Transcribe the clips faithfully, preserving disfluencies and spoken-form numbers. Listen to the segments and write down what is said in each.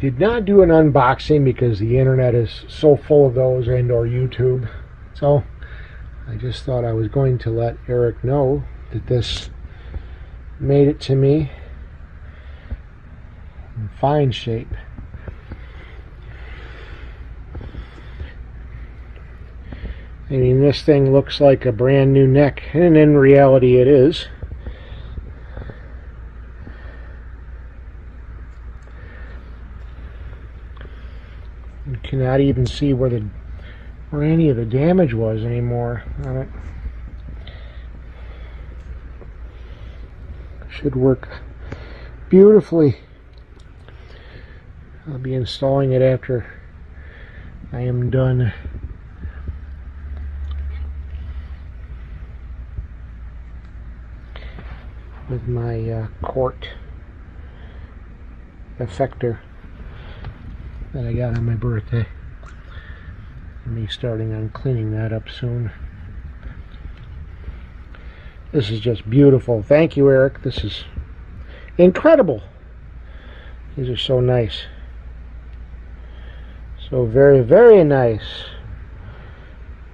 did not do an unboxing because the internet is so full of those, and or YouTube. So I just thought I was going to let Eric know that this made it to me in fine shape. I mean, this thing looks like a brand new neck, and in reality it is. You cannot even see where the where any of the damage was anymore on it. Should work beautifully. I'll be installing it after I am done. With my uh, quart effector that I got on my birthday. I'll be starting on cleaning that up soon. This is just beautiful. Thank you, Eric. This is incredible. These are so nice. So very, very nice.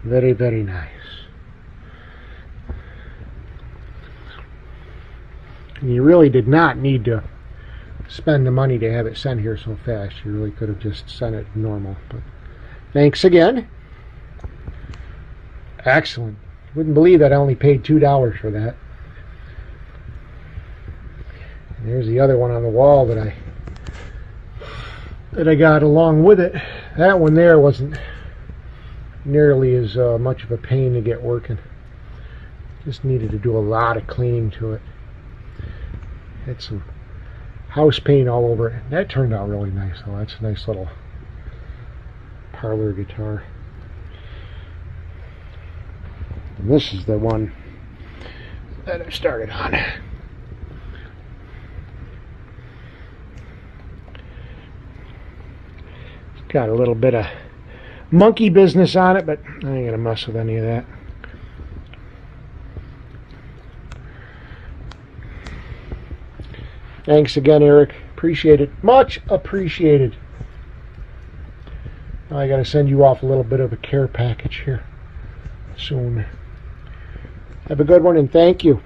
Very, very nice. And you really did not need to spend the money to have it sent here so fast. You really could have just sent it normal. But thanks again. Excellent. Wouldn't believe that I only paid two dollars for that. And there's the other one on the wall that I that I got along with it. That one there wasn't nearly as uh, much of a pain to get working. Just needed to do a lot of cleaning to it. Had some house paint all over it. That turned out really nice though. That's a nice little parlor guitar. And this is the one that I started on. It's got a little bit of monkey business on it, but I ain't going to mess with any of that. Thanks again, Eric. Appreciate it. Much appreciated. Now I got to send you off a little bit of a care package here soon. Have a good one, and thank you.